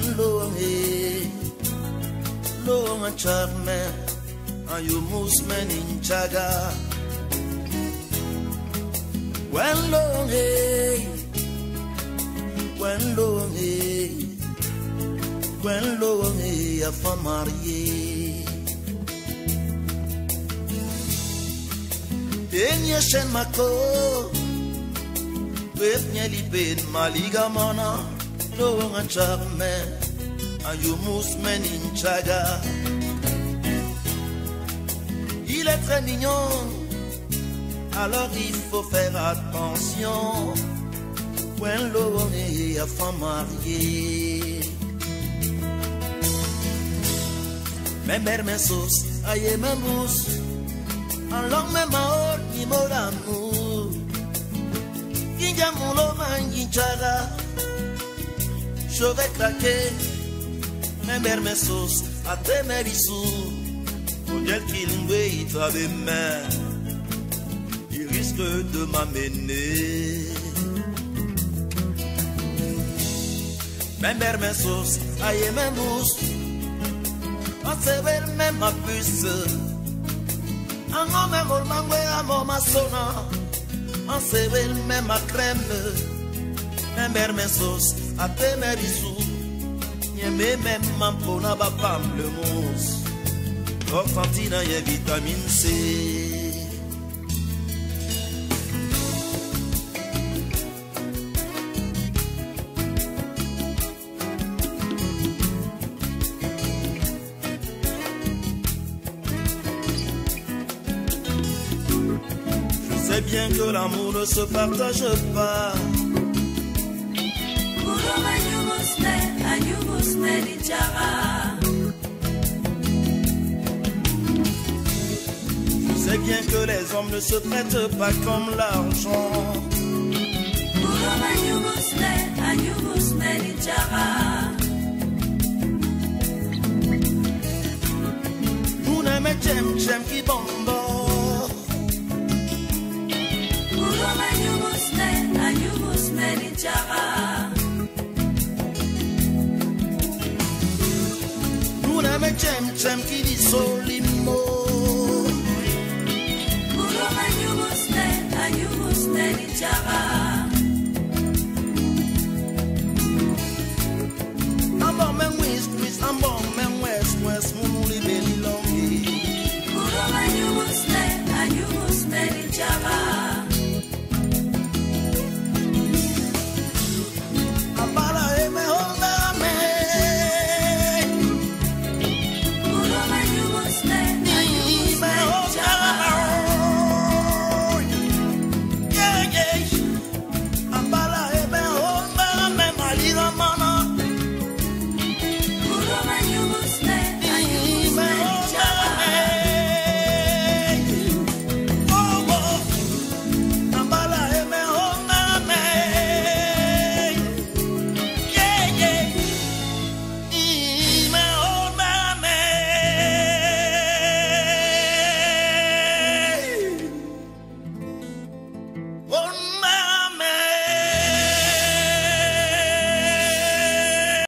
men long e long a charme and you must men in chaga when long e a famari tenye shen mako with nearly paid Maligamana, no one a charmer, and you most men in Chaga. Il est très mignon, alors il faut faire attention. When l'on est à femme mariée, même Hermesos, aïe, même mousse, alors même à or, ni mon amour. Je vais claquer mes mermesos à tes mérisous pour dire qu'il me doit des mains. Il risque de m'amener. Mes mermesos, aïe mes mousses, on se verra même ma puce. En homme, mon mangue, à mon maçonnant. On se ve el mema creme, me mermesos a temerisu, ni me mema pona babam le mos, orfantina y vitamine C. C'est bien que l'amour ne se partage pas. C'est bien que les hommes ne se traitent pas comme l'argent. Nous n'aimons j'aime qui bande. Chem qui dit solimo. Bouloma you must let, and you must let it java.